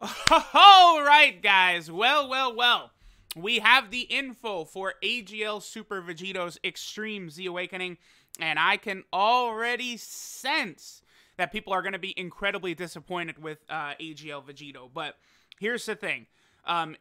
All right, guys. Well. We have the info for AGL Super Vegito's Extreme Z Awakening, and I can already sense that people are going to be incredibly disappointed with AGL Vegito. But here's the thing.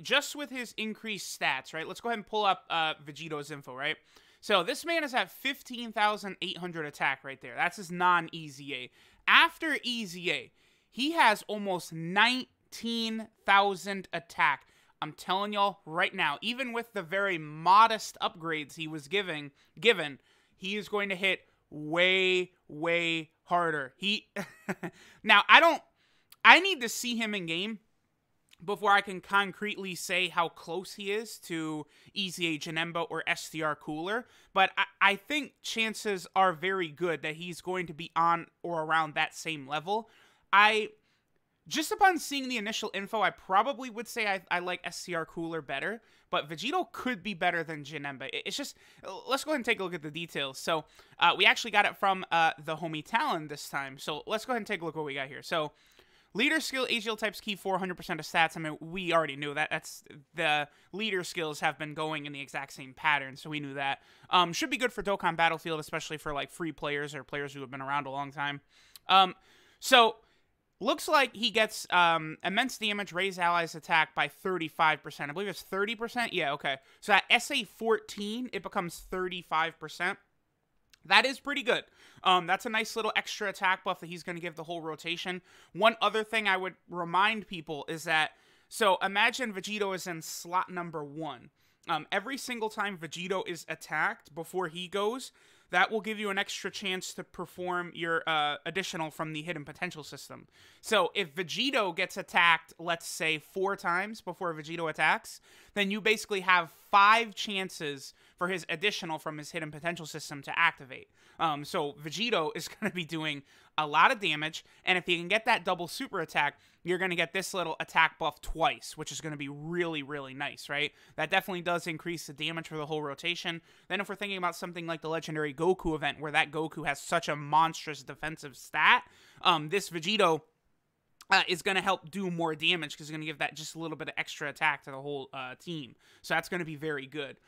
Just with his increased stats, right? Let's go ahead and pull up Vegito's info, right? So this man is at 15,800 attack right there. That's his non-EZA. After EZA, he has almost 19,000 attack. I'm telling y'all right now, even with the very modest upgrades he was given, he is going to hit way, way harder. He now, I need to see him in game before I can concretely say how close he is to EZA Janemba or STR Cooler, but I think chances are very good that he's going to be on or around that same level. Just upon seeing the initial info, I probably would say I like SCR Cooler better, but Vegito could be better than Janemba. It's just, let's go ahead and take a look at the details. So, we actually got it from the homie Talon this time. So, let's go ahead and take a look what we got here. So, leader skill, AGL types key, 400% of stats. I mean, we already knew that. That's the leader skills have been going in the exact same pattern, so we knew that. Should be good for Dokkan Battlefield, especially for, like, free players or players who have been around a long time. So, looks like he gets immense damage, raise allies attack by 35%. I believe it's 30%? Yeah, okay. So at SA 14, it becomes 35%. That is pretty good. That's a nice little extra attack buff that he's going to give the whole rotation. One other thing I would remind people is that, so imagine Vegito is in slot number 1. Every single time Vegito is attacked before he goes, that will give you an extra chance to perform your additional from the Hidden Potential System. So if Vegito gets attacked, let's say 4 times before Vegito attacks, then you basically have 5 chances for his additional from his Hidden Potential System to activate. So Vegito is going to be doing a lot of damage, and if he can get that double super attack, you're going to get this little attack buff twice, which is going to be really, really nice, right? That definitely does increase the damage for the whole rotation. Then if we're thinking about something like the Legendary Goku event, where that Goku has such a monstrous defensive stat, this Vegito is going to help do more damage because it's going to give that just a little bit of extra attack to the whole team. So that's going to be very good.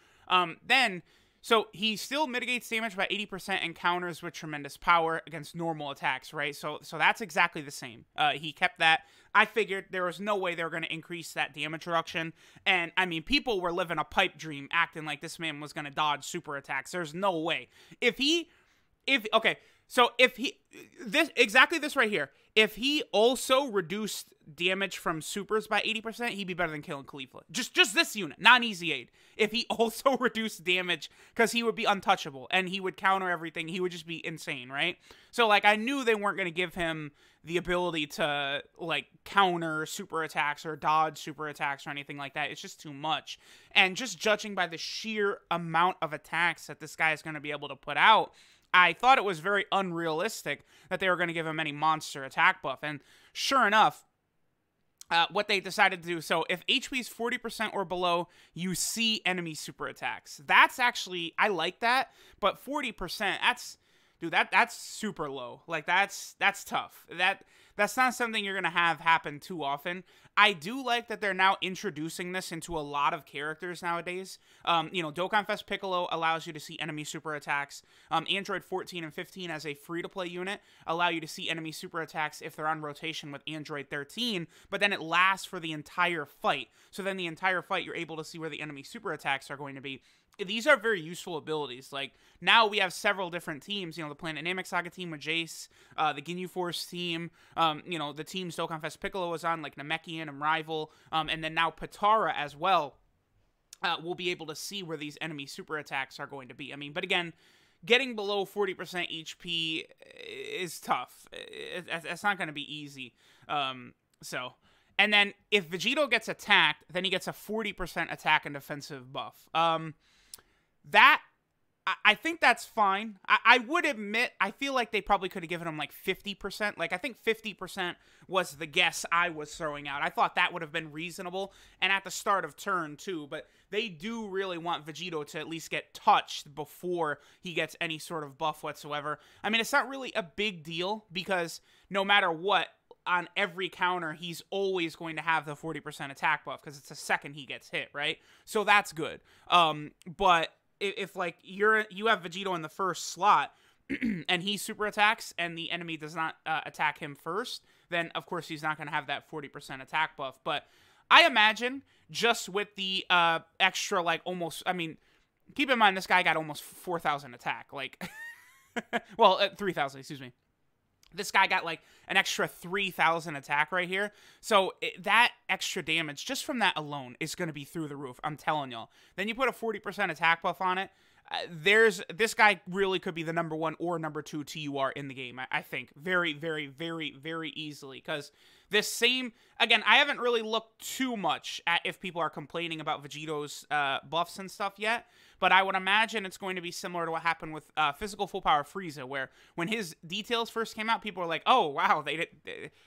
So he still mitigates damage by 80% and counters with tremendous power against normal attacks, right? So that's exactly the same. He kept that. I figured there was no way they were going to increase that damage reduction. And, I mean, people were living a pipe dream acting like this man was going to dodge super attacks. There's no way. Exactly this right here. If he also reduced damage from supers by 80%, he'd be better than killing Khalifa. Just this unit, non-easy aid. If he also reduced damage, because he would be untouchable, and he would counter everything, he would just be insane, right? So, like, I knew they weren't going to give him the ability to, like, counter super attacks or dodge super attacks or anything like that. It's just too much. And just judging by the sheer amount of attacks that this guy is going to be able to put out, I thought it was very unrealistic that they were going to give him any monster attack buff. And sure enough, what they decided to do, so if HP is 40% or below, you see enemy super attacks. That's actually, I like that, but 40%, that's super low. Like, that's tough. That's not something you're going to have happen too often. I do like that they're now introducing this into a lot of characters nowadays. You know, Dokkan Fest Piccolo allows you to see enemy super attacks. Android 14 and 15 as a free-to-play unit allow you to see enemy super attacks if they're on rotation with Android 13, but then it lasts for the entire fight. So then the entire fight, you're able to see where the enemy super attacks are going to be. These are very useful abilities. Like, now we have several different teams. You know, the Planet Namek Saga team with Jace, the Ginyu Force team, you know, the teams Dokkan Fest Piccolo was on, like Namekian and Rival, and then now Potara as well, will be able to see where these enemy super attacks are going to be. I mean, but again, getting below 40% HP is tough. It's not going to be easy. And then if Vegito gets attacked, then he gets a 40% attack and defensive buff. I think that's fine. I would admit, I feel like they probably could have given him like 50%. Like, I think 50% was the guess I was throwing out. I thought that would have been reasonable, and at the start of turn too, but they do really want Vegito to at least get touched before he gets any sort of buff whatsoever. I mean, it's not really a big deal, because no matter what, on every counter, he's always going to have the 40% attack buff because it's the second he gets hit, right? So that's good. But if like you have Vegito in the first slot and he super attacks and the enemy does not attack him first, then of course he's not going to have that 40% attack buff. But I imagine just with the extra, like, almost, I mean, keep in mind this guy got almost 4,000 attack, like, well, 3,000, excuse me. This guy got like an extra 3,000 attack right here. So that extra damage just from that alone is going to be through the roof. I'm telling y'all. Then you put a 40% attack buff on it. This guy really could be the number one or number two TUR in the game, I think. Very, very, very, very easily. Because this same, again, I haven't really looked too much at if people are complaining about Vegito's buffs and stuff yet. But I would imagine it's going to be similar to what happened with Physical Full Power Frieza, where when his details first came out, people were like, oh, wow,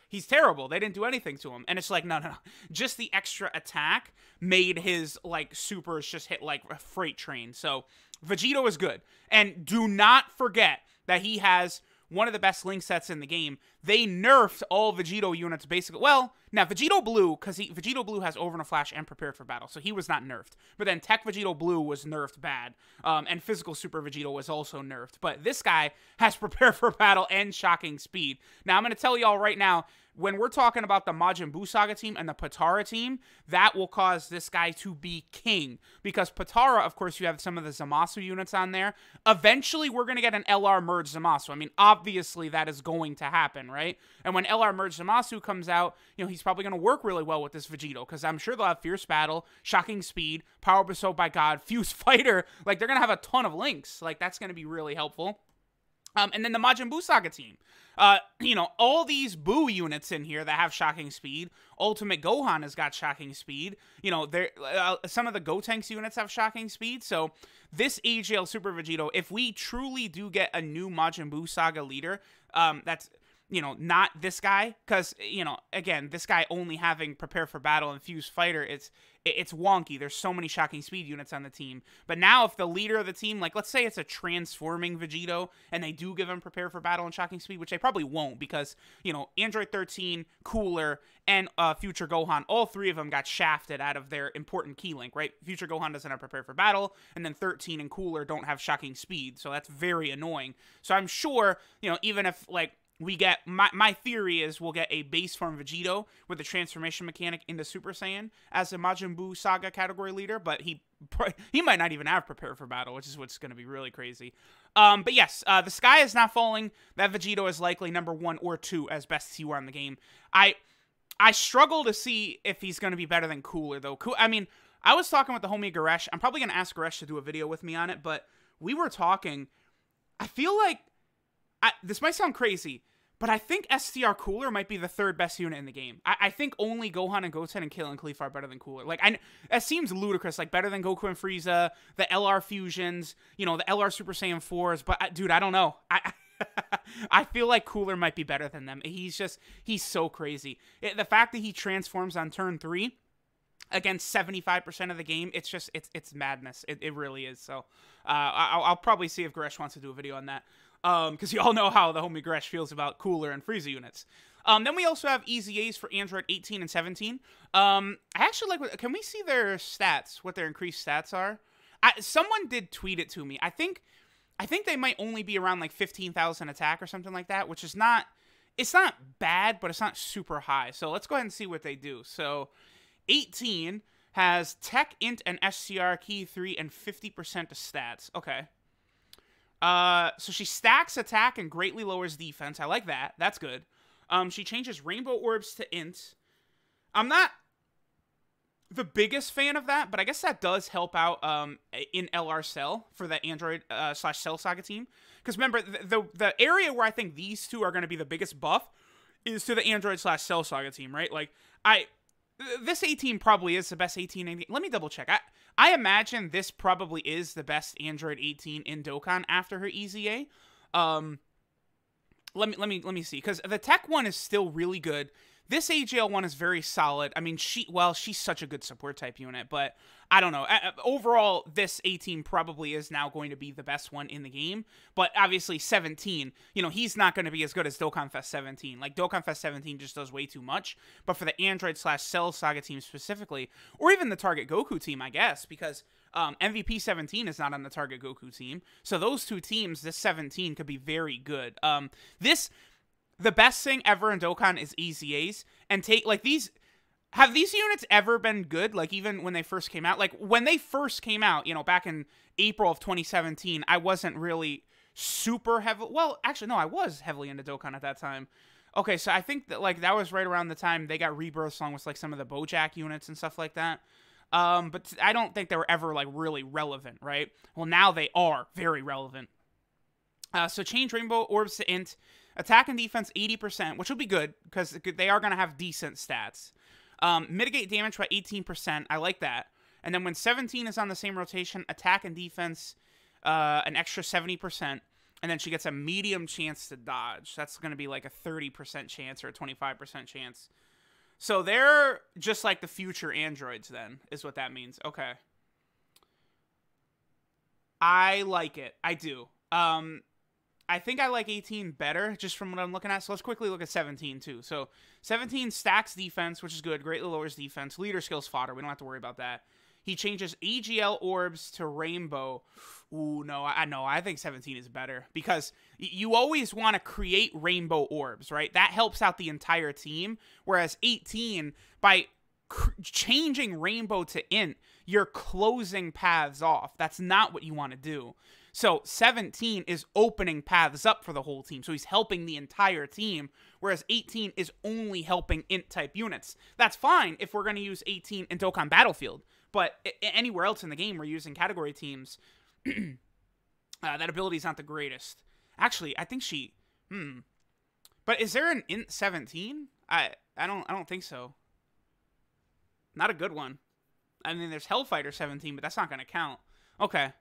he's terrible. They didn't do anything to him. And it's like, no, no, no. Just the extra attack made his, like, supers just hit like a freight train. So Vegito is good. And do not forget that he has one of the best link sets in the game. They nerfed all Vegito units basically. Well, now Vegito Blue, because Vegito Blue has Over and a Flash and Prepared for Battle, so he was not nerfed. But then Tech Vegito Blue was nerfed bad, and Physical Super Vegito was also nerfed. But this guy has Prepare for Battle and Shocking Speed. Now, I'm going to tell you all right now, when we're talking about the Majin Buu Saga team and the Potara team, that will cause this guy to be king. Because Potara, of course, you have some of the Zamasu units on there. Eventually, we're going to get an LR Merged Zamasu. I mean, obviously, that is going to happen, right? And when LR Merged Zamasu comes out, you know, he's probably going to work really well with this Vegito. Because I'm sure they'll have Fierce Battle, Shocking Speed, Power Bestowed by God, Fuse Fighter. Like, they're going to have a ton of links. Like, that's going to be really helpful. And then the Majin Buu Saga team. You know, all these Buu units in here that have Shocking Speed. Ultimate Gohan has got Shocking Speed. You know, some of the Gotenks units have Shocking Speed. So this AGL Super Vegito, if we truly do get a new Majin Buu Saga leader, that's, you know, not this guy. Because, you know, again, this guy only having Prepare for Battle and Fuse Fighter, it's wonky. There's so many Shocking Speed units on the team. But now if the leader of the team, like, let's say it's a transforming Vegito, and they do give him Prepare for Battle and Shocking Speed, which they probably won't because, you know, Android 13, Cooler, and Future Gohan, all three of them got shafted out of their important key link, right? Future Gohan doesn't have Prepare for Battle, and then 13 and Cooler don't have Shocking Speed, so that's very annoying. So I'm sure, you know, even if, like, we get, my theory is we'll get a base form Vegito with the transformation mechanic into Super Saiyan as a Majin Buu Saga category leader, but he might not even have Prepare for Battle, which is what's going to be really crazy. But yes, the sky is not falling. That Vegito is likely number one or two as best TUR in the game. I struggle to see if he's going to be better than Cooler, though. I mean, I was talking with the homie Goresh. I'm probably going to ask Goresh to do a video with me on it, but we were talking. I feel like, this might sound crazy, but I think STR Cooler might be the third best unit in the game. I think only Gohan and Goten and Kale and Cleef are better than Cooler. Like, that seems ludicrous. Like, better than Goku and Frieza, the LR Fusions, you know, the LR Super Saiyan 4s. But, dude, I don't know. I feel like Cooler might be better than them. He's so crazy. The fact that he transforms on turn 3 against 75% of the game, it's madness. It really is. So, I'll probably see if Goresh wants to do a video on that. Because you all know how the homie Goresh feels about Cooler and Frieza units. Then we also have EZAs for Android 18 and 17. I actually like, can we see their stats, what their increased stats are? Someone did tweet it to me. I think they might only be around like 15,000 attack or something like that, which is not, it's not bad, but it's not super high. So let's go ahead and see what they do. So 18 has Tech, Int, and SCR, Key 3, and 50% to stats. Okay. So she stacks attack and greatly lowers defense. I like that. That's good. She changes rainbow orbs to int. I'm not the biggest fan of that, but I guess that does help out in LR Cell for the Android slash Cell Saga team. Because remember, the area where I think these two are going to be the biggest buff is to the Android slash Cell Saga team, right? Like, this 18 probably is the best 18. Let me double check. I imagine this probably is the best Android 18 in Dokkan after her EZA. Let me see, because the Tech one is still really good. This AGL one is very solid. I mean, she's such a good support type unit, but I don't know. Overall, this 18 probably is now going to be the best one in the game, but obviously 17, you know, he's not going to be as good as Dokkan Fest 17. Like, Dokkan Fest 17 just does way too much, but for the Android Slash Cell Saga team specifically, or even the Target Goku team, I guess, because MVP 17 is not on the Target Goku team, so those two teams, this 17 could be very good. The best thing ever in Dokkan is EZAs, and have these units ever been good? Like, even when they first came out, you know, back in April of 2017, I wasn't really super heavily, well, actually, no, I was heavily into Dokkan at that time. Okay, so I think that, like, that was right around the time they got rebirths along with, like, some of the BoJack units and stuff like that. But I don't think they were ever, like, really relevant, right? Well, now they are very relevant. So change Rainbow Orbs to Int. Attack and defense 80%, which will be good because they are going to have decent stats. Mitigate damage by 18%. I like that. And then when 17 is on the same rotation, attack and defense an extra 70%. And then she gets a medium chance to dodge. That's going to be like a 30% chance or a 25% chance. So they're just like the future androids then, is what that means. Okay. I like it. I do. I think I like 18 better, just from what I'm looking at. So let's quickly look at 17, too. So 17 stacks defense, which is good. Greatly lowers defense. Leader skills fodder. We don't have to worry about that. He changes AGL orbs to rainbow. Ooh, no. I think 17 is better. Because you always want to create rainbow orbs, right? That helps out the entire team. Whereas 18, by changing rainbow to int, you're closing paths off. That's not what you want to do. So 17 is opening paths up for the whole team. So he's helping the entire team, whereas 18 is only helping int-type units. That's fine if we're going to use 18 in Dokkan Battlefield, but anywhere else in the game we're using category teams, that ability's not the greatest. Actually, I think she... But is there an int 17? I don't think so. Not a good one. I mean, there's Hellfighter 17, but that's not going to count. Okay.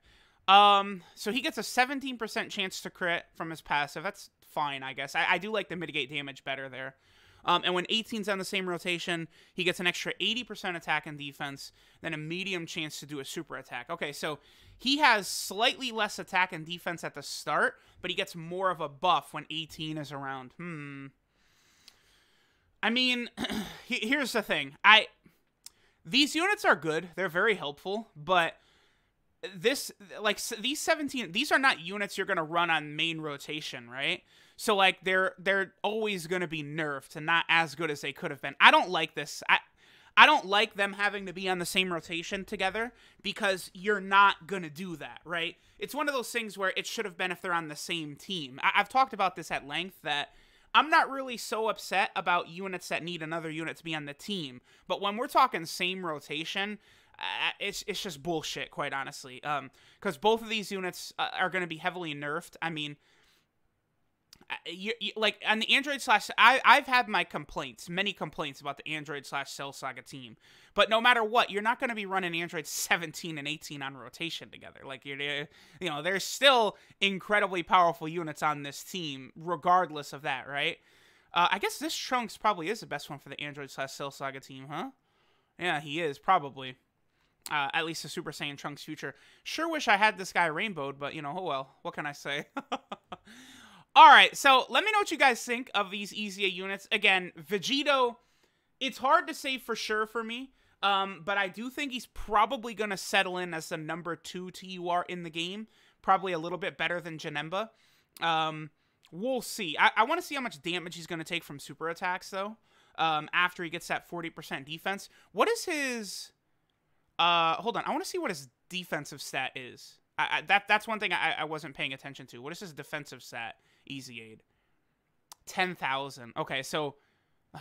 So he gets a 17% chance to crit from his passive. That's fine, I guess. I do like the mitigate damage better there. And when 18's on the same rotation, he gets an extra 80% attack and defense, then a medium chance to do a super attack. Okay, so he has slightly less attack and defense at the start, but he gets more of a buff when 18 is around. I mean, here's the thing. These units are good. They're very helpful, but... these 17, these are not units you're going to run on main rotation, right? So, like, they're always going to be nerfed and not as good as they could have been. I don't like this. I don't like them having to be on the same rotation together because you're not going to do that, right? It's one of those things where it should have been if they're on the same team. I've talked about this at length that I'm not really so upset about units that need another unit to be on the team. But when we're talking same rotation... It's just bullshit, quite honestly, because both of these units are going to be heavily nerfed. I mean, like on the Android Slash, I've had my complaints, many complaints about the Android Slash Cell Saga team, but no matter what, you're not going to be running Android 17 and 18 on rotation together. Like, you know, there's still incredibly powerful units on this team, regardless of that, right? I guess this Trunks probably is the best one for the Android Slash Cell Saga team, huh? Yeah, he is probably. At least the Super Saiyan Trunks future. Sure wish I had this guy rainbowed, but, you know, oh well. What can I say? Alright, so let me know what you guys think of these EZA units. Again, Vegito, it's hard to say for sure for me, but I do think he's probably going to settle in as the number 2 TUR in the game. Probably a little bit better than Janemba. We'll see. I want to see how much damage he's going to take from super attacks, though, after he gets that 40% defense. What is his... hold on. I want to see what his defensive stat is. That's one thing I wasn't paying attention to. What is his defensive stat? Easy Aid. 10,000. Okay, so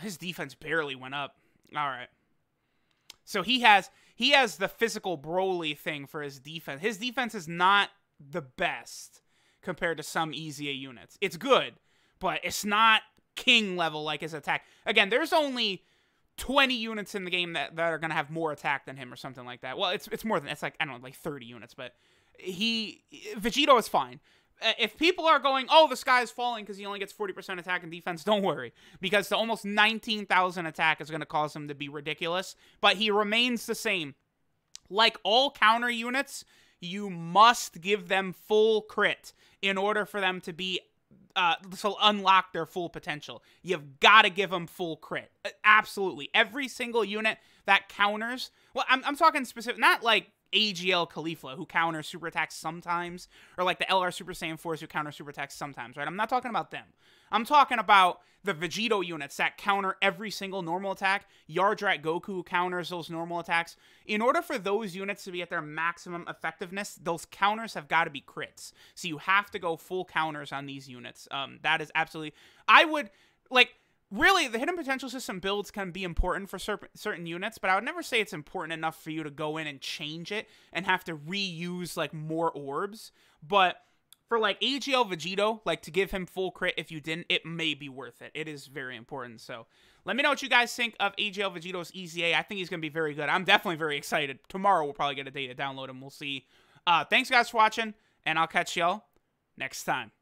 his defense barely went up. All right. So he has the physical Broly thing for his defense. His defense is not the best compared to some Easy A units. It's good, but it's not king level like his attack. Again, there's only 20 units in the game that are going to have more attack than him or something like that. Well, it's more than... It's like, I don't know, like 30 units, but Vegito is fine. if people are going, oh, the sky is falling because he only gets 40% attack and defense, don't worry. Because the almost 19,000 attack is going to cause him to be ridiculous. But he remains the same. Like all counter units, you must give them full crit in order for them to be to unlock their full potential. You've got to give them full crit. Absolutely. Every single unit that counters... Well, I'm talking specific... Not like... AGL Khalifa, who counters super attacks sometimes, or like the LR Super Saiyan 4s who counter super attacks sometimes, right? I'm not talking about them. I'm talking about the Vegito units that counter every single normal attack. Yardrat Goku counters those normal attacks. In order for those units to be at their maximum effectiveness, those counters have got to be crits. So you have to go full counters on these units. That is absolutely... I would, like... Really, the Hidden Potential System builds can be important for certain units, but I would never say it's important enough for you to go in and change it and have to reuse, like, more orbs. But for, like, AGL Vegito, like, to give him full crit if you didn't, it may be worth it. It is very important. So let me know what you guys think of AGL Vegito's EZA. I think he's going to be very good. I'm definitely very excited. Tomorrow we'll probably get a day to download him. We'll see. Thanks, guys, for watching, and I'll catch y'all next time.